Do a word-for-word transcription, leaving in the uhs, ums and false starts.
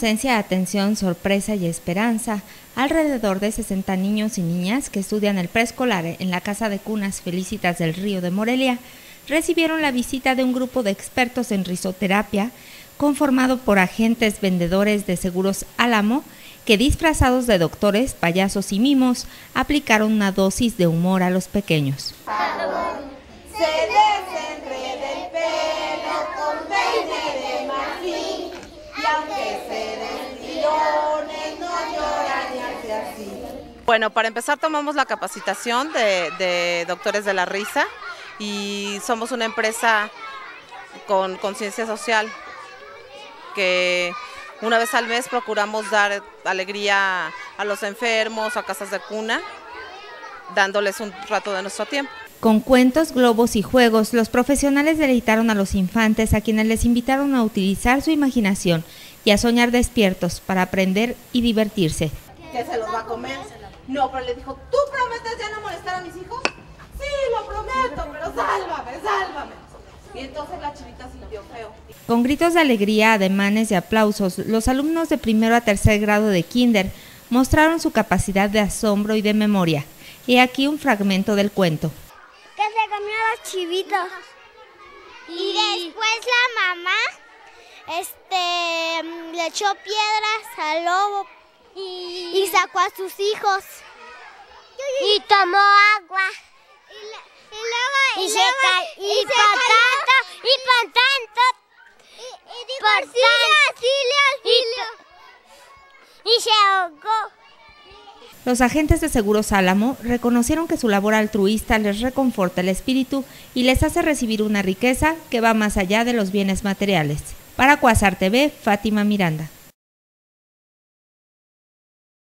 inocencia, atención, sorpresa y esperanza, alrededor de sesenta niños y niñas que estudian el preescolar en la Casa de Cunas Felicitas del Río de Morelia recibieron la visita de un grupo de expertos en risoterapia conformado por agentes vendedores de Seguros Álamo que, disfrazados de doctores, payasos y mimos, aplicaron una dosis de humor a los pequeños. Bueno, para empezar tomamos la capacitación de, de Doctores de la Risa y somos una empresa con conciencia social que una vez al mes procuramos dar alegría a los enfermos, a casas de cuna, dándoles un rato de nuestro tiempo. Con cuentos, globos y juegos, los profesionales deleitaron a los infantes, a quienes les invitaron a utilizar su imaginación y a soñar despiertos para aprender y divertirse. ¿Que se los va a comer? No, pero le dijo, ¿tú prometes ya no molestar a mis hijos? Sí, lo prometo, pero sálvame, sálvame. Y entonces la chinita sintió feo. Con gritos de alegría, ademanes y aplausos, los alumnos de primero a tercer grado de kinder mostraron su capacidad de asombro y de memoria. He aquí un fragmento del cuento. Que se comió a los chivitos. Y después la mamá este, le echó piedras al lobo. Y... y sacó a sus hijos y tomó agua y, la, y luego y, y, se luego, y, y, se tanto, y por tanto y, y dijo, por tanto sí, sí, y, y se ahogó. Los agentes de Seguros Álamo reconocieron que su labor altruista les reconforta el espíritu y les hace recibir una riqueza que va más allá de los bienes materiales. Para Cuasar T V, Fátima Miranda.